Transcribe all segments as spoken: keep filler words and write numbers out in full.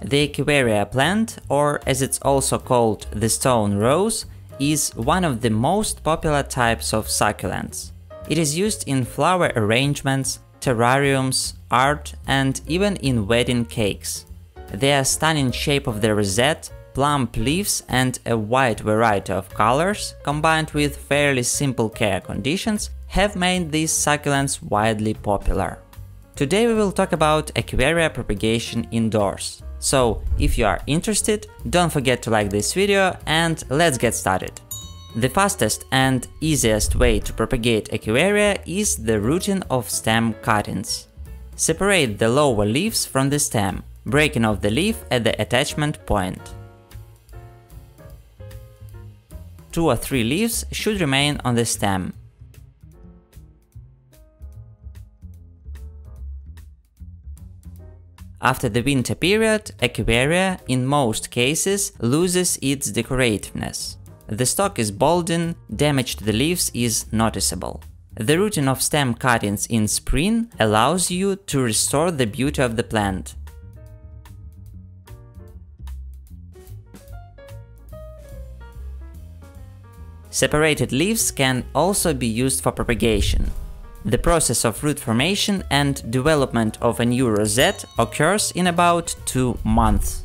The Echeveria plant, or as it's also called the stone rose, is one of the most popular types of succulents. It is used in flower arrangements, terrariums, art and even in wedding cakes. Their stunning shape of the rosette, plump leaves and a wide variety of colors, combined with fairly simple care conditions, have made these succulents widely popular. Today we will talk about Echeveria propagation indoors. So, if you are interested, don't forget to like this video and let's get started. The fastest and easiest way to propagate Echeveria is the rooting of stem cuttings. Separate the lower leaves from the stem, breaking off the leaf at the attachment point. Two or three leaves should remain on the stem. After the winter period, Echeveria, in most cases, loses its decorativeness. The stalk is balding, damage to the leaves is noticeable. The rooting of stem cuttings in spring allows you to restore the beauty of the plant. Separated leaves can also be used for propagation. The process of root formation and development of a new rosette occurs in about two months.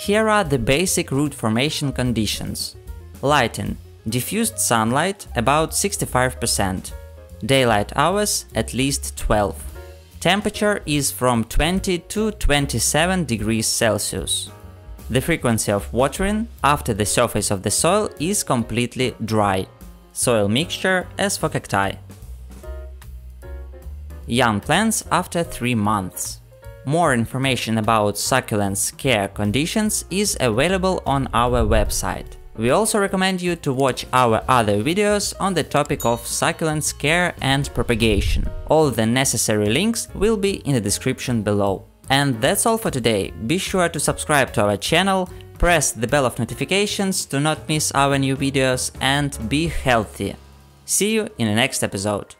Here are the basic root formation conditions. Lighting – diffused sunlight about sixty-five percent, daylight hours at least twelve. Temperature is from twenty to twenty-seven degrees Celsius. The frequency of watering after the surface of the soil is completely dry. Soil mixture as for cacti. Young plants after three months. More information about succulents' care conditions is available on our website. We also recommend you to watch our other videos on the topic of succulents' care and propagation. All the necessary links will be in the description below. And that's all for today. Be sure to subscribe to our channel, press the bell of notifications to not miss our new videos, and be healthy. See you in the next episode.